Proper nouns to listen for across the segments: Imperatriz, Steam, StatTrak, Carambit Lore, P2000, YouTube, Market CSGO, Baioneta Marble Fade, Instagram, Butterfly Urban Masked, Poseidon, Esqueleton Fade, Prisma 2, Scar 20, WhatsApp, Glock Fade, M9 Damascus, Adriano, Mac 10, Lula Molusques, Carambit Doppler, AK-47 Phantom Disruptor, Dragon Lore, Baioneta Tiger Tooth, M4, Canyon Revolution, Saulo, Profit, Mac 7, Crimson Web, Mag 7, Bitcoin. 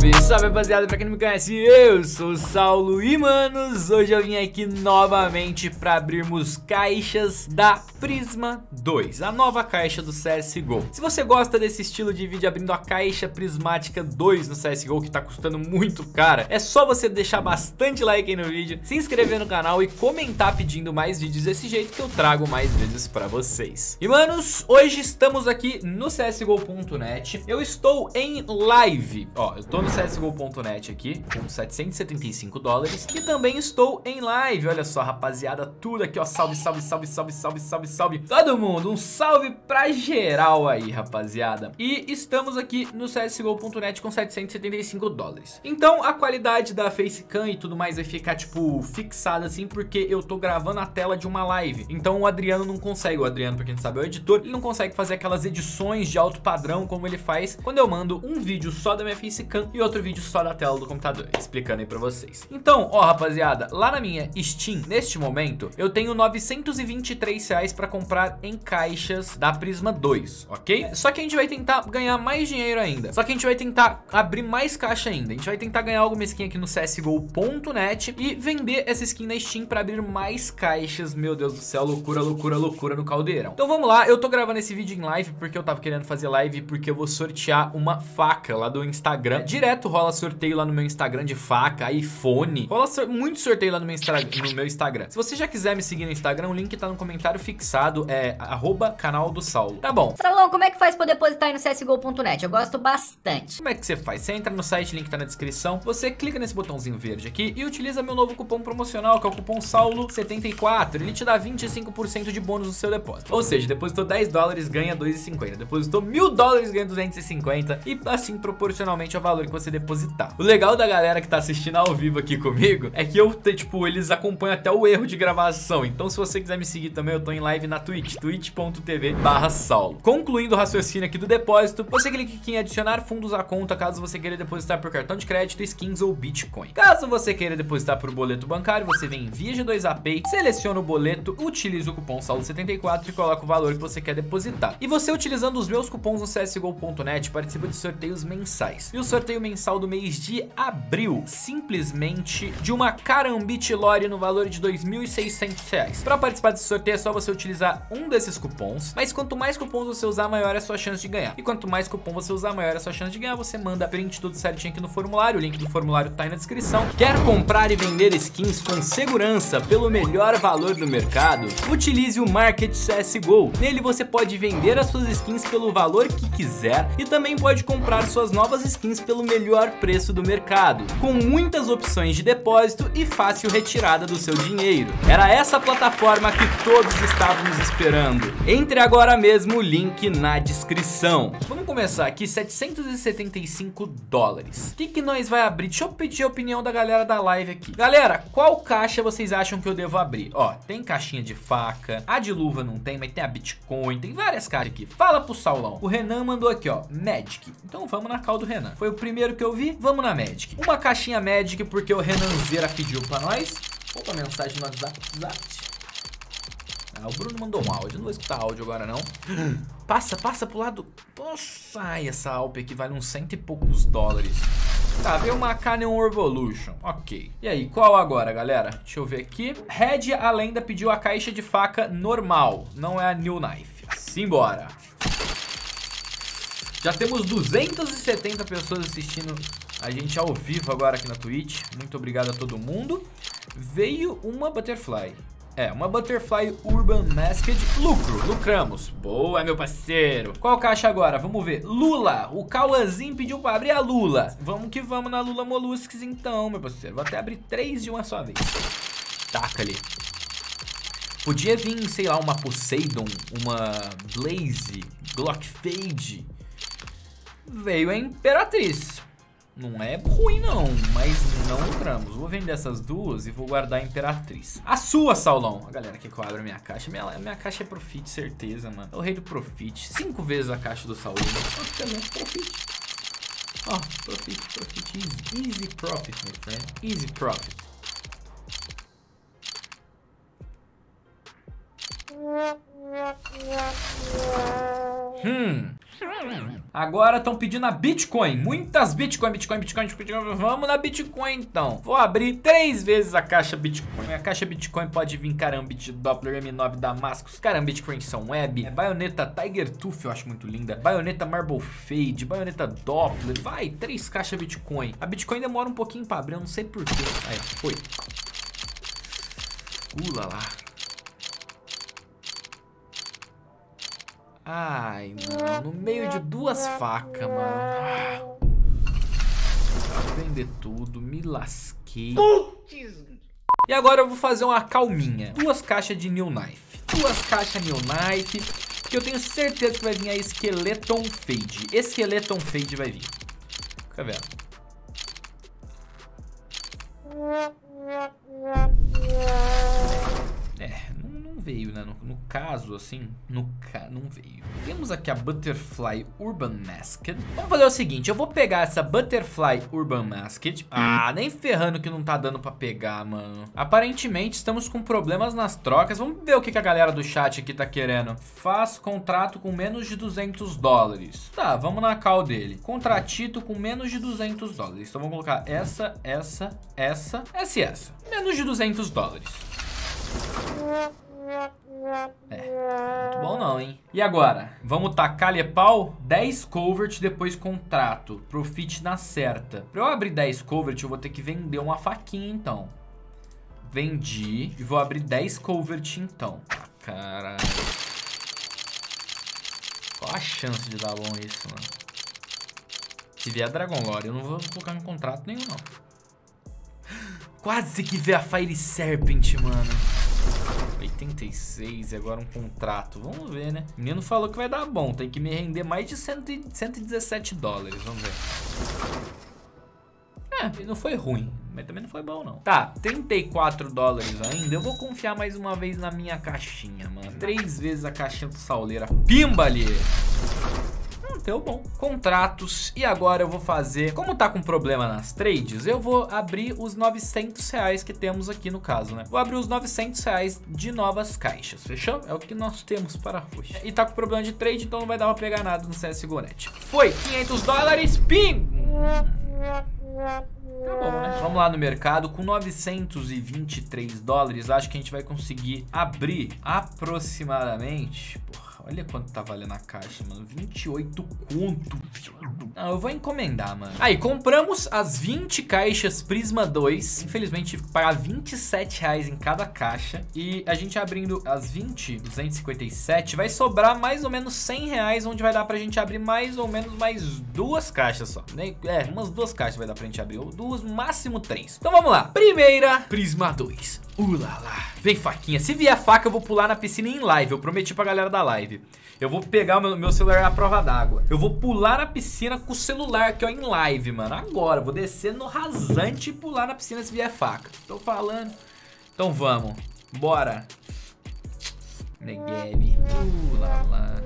Salve, salve rapaziada, pra quem não me conhece, eu sou o Saulo e manos, hoje eu vim aqui novamente pra abrirmos caixas da Prisma 2, a nova caixa do CSGO. Se você gosta desse estilo de vídeo abrindo a caixa prismática 2 no CSGO, que tá custando muito cara, é só você deixar bastante like aí no vídeo, se inscrever no canal e comentar pedindo mais vídeos desse jeito que eu trago mais vídeos pra vocês. E manos, hoje estamos aqui no CSGO.net, eu estou em live, ó. Eu tô no CSGO.net aqui, com $775, e também estou em live, olha só, rapaziada, tudo aqui, ó, salve, salve, salve, salve, salve, salve, salve, todo mundo, um salve pra geral aí, rapaziada. E estamos aqui no CSGO.net com $775, então a qualidade da facecam e tudo mais vai ficar, tipo, fixada assim, porque eu tô gravando a tela de uma live, então o Adriano não consegue, o Adriano, pra quem não sabe, é o editor, ele não consegue fazer aquelas edições de alto padrão, como ele faz quando eu mando um vídeo só da minha facecam e outro vídeo só da tela do computador, explicando aí pra vocês. Então, ó, rapaziada, lá na minha Steam, neste momento, eu tenho R$923 pra comprar em caixas da Prisma 2, ok? Só que a gente vai tentar ganhar mais dinheiro ainda. Só que a gente vai tentar abrir mais caixa ainda. A gente vai tentar ganhar alguma skin aqui no CSGO.net e vender essa skin na Steam pra abrir mais caixas. Meu Deus do céu, loucura, loucura, loucura no caldeirão. Então vamos lá, eu tô gravando esse vídeo em live porque eu tava querendo fazer live, porque eu vou sortear uma faca lá do Instagram. Direto rola sorteio lá no meu Instagram de faca, iPhone. Rola muito sorteio lá no meu Instagram. Se você já quiser me seguir no Instagram, o link tá no comentário fixado, é @canaldosaulo. Tá bom. Salão, como é que faz pra depositar aí no CSGO.net? Eu gosto bastante. Como é que você faz? Você entra no site, o link tá na descrição. Você clica nesse botãozinho verde aqui e utiliza meu novo cupom promocional, que é o cupom Saulo74. Ele te dá 25% de bônus no seu depósito. Ou seja, depositou $10, ganha $2,50. Depositou $1.000, ganha $250. E assim, proporcionalmente ao valor que você depositar. O legal da galera que tá assistindo ao vivo aqui comigo é que eu, tipo, eles acompanham até o erro de gravação. Então, se você quiser me seguir também, eu tô em live na Twitch, twitch.tv/Saulo. Concluindo o raciocínio aqui do depósito, você clica aqui em adicionar fundos à conta caso você queira depositar por cartão de crédito, skins ou Bitcoin. Caso você queira depositar por boleto bancário, você vem em via G2AP, seleciona o boleto, utiliza o cupom Saulo74 e coloca o valor que você quer depositar. E você, utilizando os meus cupons no CSGO.net, participa de sorteios mensais. E o sorteio mensal do mês de abril, simplesmente de uma Carambit Lore no valor de R$2.600. Para participar desse sorteio é só você utilizar um desses cupons, mas quanto mais cupons você usar, maior é a sua chance de ganhar. E quanto mais cupom você usar, maior é a sua chance de ganhar. Você manda print tudo certinho aqui no formulário, o link do formulário tá aí na descrição. Quer comprar e vender skins com segurança pelo melhor valor do mercado? Utilize o Market CSGO. Nele você pode vender as suas skins pelo valor que quiser e também pode comprar suas novas skins pelo melhor preço do mercado, com muitas opções de depósito e fácil retirada do seu dinheiro. Era essa plataforma que todos estávamos esperando. Entre agora mesmo, o link na descrição. Vamos começar aqui, $775. O que que nós vai abrir? Deixa eu pedir a opinião da galera da live aqui. Galera, qual caixa vocês acham que eu devo abrir? Ó, tem caixinha de faca, a de luva não tem, mas tem a Bitcoin, tem várias caixas aqui. Fala pro Saulão. O Renan mandou aqui, ó, Magic. Então vamos na do Renan. Foi o primeiro que eu vi, vamos na Magic. Uma caixinha Magic, porque o Renanzeira pediu pra nós. Opa, mensagem no WhatsApp. Ah, o Bruno mandou um áudio, não vou escutar áudio agora não. Passa pro lado. Nossa, ai, essa Alp aqui vale uns $100 e poucos. Tá, veio uma Canyon Revolution, ok. E aí, qual agora, galera? Deixa eu ver aqui. Red, a lenda, pediu a caixa de faca normal, não é a New Knife. Simbora. Já temos 270 pessoas assistindo a gente ao vivo agora aqui na Twitch. Muito obrigado a todo mundo. Veio uma Butterfly. É, uma Butterfly Urban Masked. Lucramos. Boa, meu parceiro. Qual caixa agora? Vamos ver. Lula. O Cauãzinho pediu pra abrir a Lula. Vamos que vamos na Lula Molusques então, meu parceiro. Vou até abrir 3 de uma só vez. Taca ali. Podia vir, sei lá, uma Poseidon, uma Blaze, Glock Fade. Veio a Imperatriz. Não é ruim não, mas não lucramos. Vou vender essas duas e vou guardar a Imperatriz. A sua, Saulão. A galera aqui que eu abro a minha caixa. Minha caixa é Profit, certeza, mano. É o rei do Profit. 5 vezes a caixa do Saulão. Profit. Ó, Profit. Easy Profit, meu friend. Easy Profit. Agora estão pedindo a Bitcoin. Muitas Bitcoin. Vamos na Bitcoin então. Vou abrir 3 vezes a caixa Bitcoin. A caixa Bitcoin pode vir Carambit Doppler, M9 Damascus, Carambit Crimson Web, Baioneta Tiger Tooth, eu acho muito linda, Baioneta Marble Fade, Baioneta Doppler. Vai, 3 caixas Bitcoin. A Bitcoin demora um pouquinho pra abrir, eu não sei porquê. Aí, foi. Pula lá. Ai, mano, no meio de 2 facas, mano. Vou vender tudo, me lasquei. Putz. E agora eu vou fazer uma calminha. 2 caixas de New Knife. 2 caixas New Knife. Que eu tenho certeza que vai vir a Esqueleton Fade. Esqueleton Fade vai vir. Fica vendo. É, não veio, né? No caso, assim, não veio. Temos aqui a Butterfly Urban Masked. Vamos fazer o seguinte, eu vou pegar essa Butterfly Urban Masked. Ah, nem ferrando que não tá dando pra pegar, mano. Aparentemente, estamos com problemas nas trocas. Vamos ver o que a galera do chat aqui tá querendo. Faz contrato com menos de 200 dólares. Tá, vamos na call dele. Contratito com menos de 200 dólares. Então, vamos colocar essa e essa. Menos de 200 dólares. É, muito bom não, hein? E agora? Vamos tacar a pau? 10 covert, depois contrato. Profit na certa. Pra eu abrir 10 covert, eu vou ter que vender uma faquinha, então. Vendi. E vou abrir 10 covert, então. Ah, caralho. Qual a chance de dar bom isso, mano? Se vier Dragon Lore, eu não vou colocar em contrato nenhum, não. Quase que veio a Fire Serpent, mano. 86, agora um contrato. Vamos ver, né? O menino falou que vai dar bom. Tem que me render mais de 117 dólares. Vamos ver. É, não foi ruim, mas também não foi bom, não. Tá, 34 dólares ainda. Eu vou confiar mais uma vez na minha caixinha, mano. 3 vezes a caixinha do Sauleira. Pimba ali! Deu bom. Contratos. E agora eu vou fazer... Como tá com problema nas trades, eu vou abrir os 900 reais que temos aqui no caso, né? Vou abrir os 900 reais de novas caixas, fechou? É o que nós temos para hoje. E tá com problema de trade, então não vai dar pra pegar nada no CSGO.net. Foi! 500 dólares, pim! Tá bom, né? Vamos lá no mercado. Com 923 dólares, acho que a gente vai conseguir abrir aproximadamente... Porra. Olha quanto tá valendo a caixa, mano. 28 conto. Não, eu vou encomendar, mano. Aí, compramos as 20 caixas Prisma 2. Infelizmente, tive que pagar 27 reais em cada caixa. E a gente abrindo as 20, 257, vai sobrar mais ou menos 100 reais, onde vai dar pra gente abrir mais ou menos mais 2 caixas só. É, umas 2 caixas vai dar pra gente abrir. Ou 2, máximo 3. Então, vamos lá. Primeira, Prisma 2. Ulala. Vem faquinha. Se vier faca, eu vou pular na piscina em live. Eu prometi pra galera da live. Eu vou pegar o meu celular na prova d'água. Eu vou pular na piscina com o celular aqui, ó, em live, mano. Agora, vou descer no rasante e pular na piscina se vier faca. Tô falando. Então vamos. Bora. Neguebe. Ulala.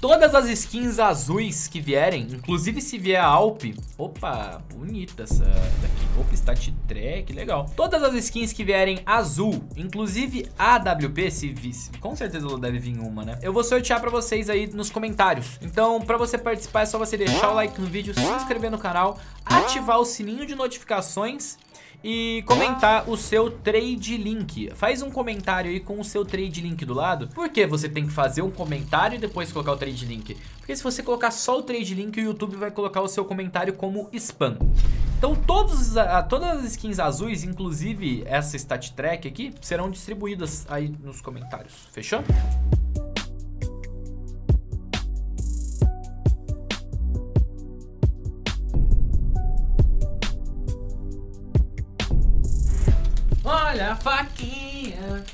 Todas as skins azuis que vierem, inclusive se vier a Alp... Opa, bonita essa daqui. Opa, StatTrak, legal. Todas as skins que vierem azul, inclusive a AWP, se visse, com certeza ela deve vir uma, né? Eu vou sortear pra vocês aí nos comentários. Então, pra você participar, é só você deixar o like no vídeo, se inscrever no canal, ativar o sininho de notificações... E comentar o seu trade link. Faz um comentário aí com o seu trade link do lado. Por que você tem que fazer um comentário e depois colocar o trade link? Porque se você colocar só o trade link, o YouTube vai colocar o seu comentário como spam. Então todas as skins azuis, inclusive essa StatTrak aqui, serão distribuídas aí nos comentários. Fechou? Olha a faquinha,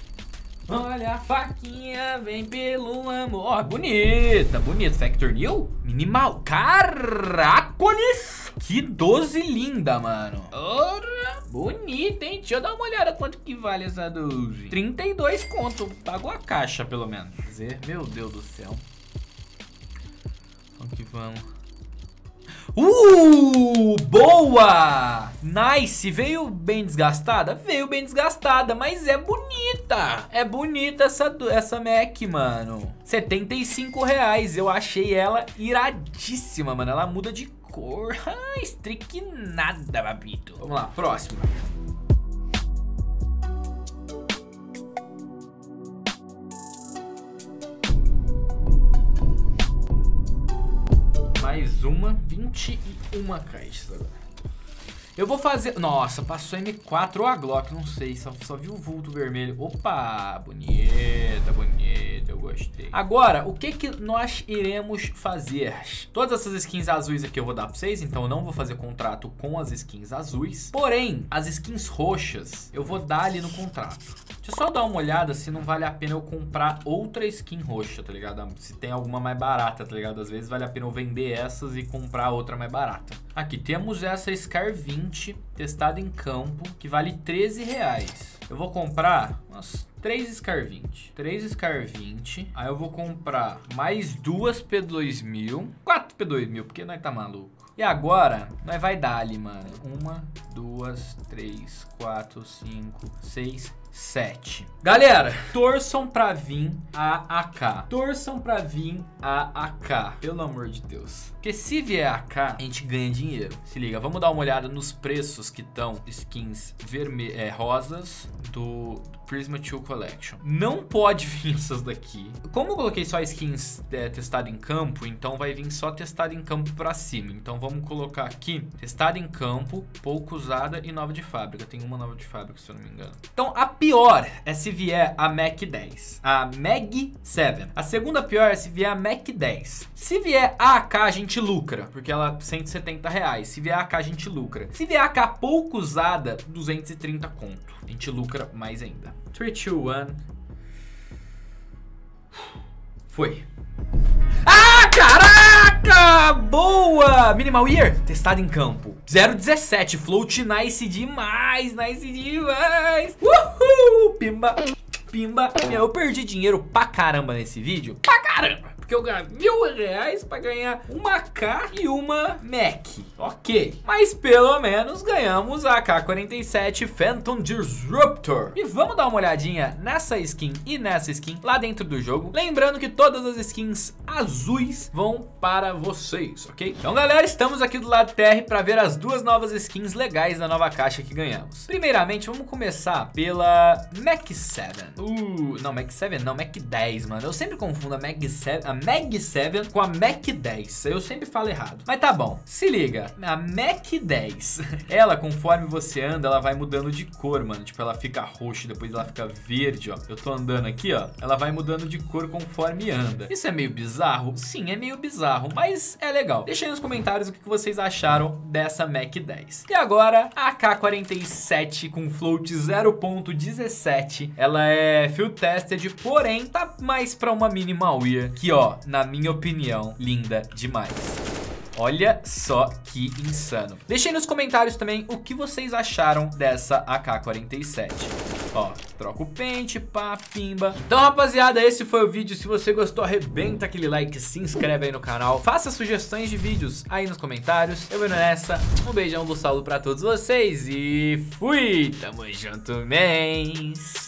olha a faquinha, vem pelo amor. Ó, bonita, bonita. Factor New? Minimal. Caracoles! Que 12 linda, mano. Ora, bonita, hein? Deixa eu dar uma olhada quanto que vale essa 12. 32 conto. Pago a caixa, pelo menos. Meu Deus do céu. Vamos que vamos. Boa! Nice, veio bem desgastada? Veio bem desgastada, mas é bonita. É bonita essa Mac, mano. R$75, eu achei ela iradíssima, mano. Ela muda de cor. Estriquinada, babito. Vamos lá, próximo. Mais uma, 21 caixas agora. Eu vou fazer... Nossa, passou M4 ou a Glock, não sei, só vi o vulto vermelho. Opa, bonita, bonita, eu gostei. Agora, o que que nós iremos fazer? Todas essas skins azuis aqui eu vou dar pra vocês, então eu não vou fazer contrato com as skins azuis. Porém, as skins roxas eu vou dar ali no contrato. Deixa eu só dar uma olhada se não vale a pena eu comprar outra skin roxa, tá ligado? Se tem alguma mais barata, tá ligado? Às vezes vale a pena eu vender essas e comprar outra mais barata. Aqui temos essa Scar 20, testada em campo, que vale R$13. Eu vou comprar umas 3 Scar 20. 3 Scar 20. Aí eu vou comprar mais 2 P2000. 4 P2000, porque nós tá maluco. E agora, nós vai dar ali, mano. 1, 2, 3, 4, 5, 6, 7. Galera, torçam pra vir a AK. Torçam pra vir a AK. Pelo amor de Deus. Porque se vier a AK, a gente ganha dinheiro. Se liga, vamos dar uma olhada nos preços que estão skins rosas do Prisma 2 Collection. Não pode vir essas daqui. Como eu coloquei só skins testado em campo, então vai vir só testado em campo pra cima. Então vamos colocar aqui, testado em campo, pouco usada e nova de fábrica. Tem uma nova de fábrica, se eu não me engano. Então a pior é se vier a Mac 10, a Mag 7. A segunda pior é se vier a Mac 10. Se vier a AK, a gente lucra, porque ela é R$170. Se vier a AK, a gente lucra. Se vier a AK pouco usada, 230 conto. A gente lucra mais ainda. 3, 2, 1. Foi. Ah, caraca! Boa! Minimal Year, testado em campo. 0,17, float, nice demais, nice demais. Uhul! Pimba, pimba. Eu perdi dinheiro pra caramba nesse vídeo. Pra caramba! Porque eu ganho R$1.000 pra ganhar uma K e uma Mac. Ok. Mas pelo menos ganhamos a AK-47 Phantom Disruptor. E vamos dar uma olhadinha nessa skin e nessa skin lá dentro do jogo. Lembrando que todas as skins azuis vão para vocês, ok? Então, galera, estamos aqui do lado TR pra ver as duas novas skins legais da nova caixa que ganhamos. Primeiramente, vamos começar pela Mac 7. Não, Mac 7 não, Mac 10, mano. Eu sempre confundo a Mac 7, a Mag 7 com a Mac 10. Eu sempre falo errado, mas tá bom. Se liga, a Mac 10, ela conforme você anda, ela vai mudando de cor, mano. Tipo, ela fica roxa, depois ela fica verde, ó. Eu tô andando aqui, ó. Ela vai mudando de cor conforme anda. Isso é meio bizarro? Sim, é meio bizarro, mas é legal. Deixa aí nos comentários o que vocês acharam dessa Mac 10. E agora, a AK-47 com float 0.17. Ela é field tested, porém tá mais pra uma minimal wear que, ó, na minha opinião, linda demais. Olha só que insano. Deixa aí nos comentários também o que vocês acharam dessa AK-47. Ó, troca o pente, pá, pimba. Então, rapaziada, esse foi o vídeo. Se você gostou, arrebenta aquele like, se inscreve aí no canal. Faça sugestões de vídeos aí nos comentários. Eu vou nessa. Um beijão do Saulo pra todos vocês e fui! Tamo junto, mens!